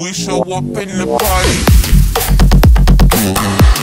We show up in the party.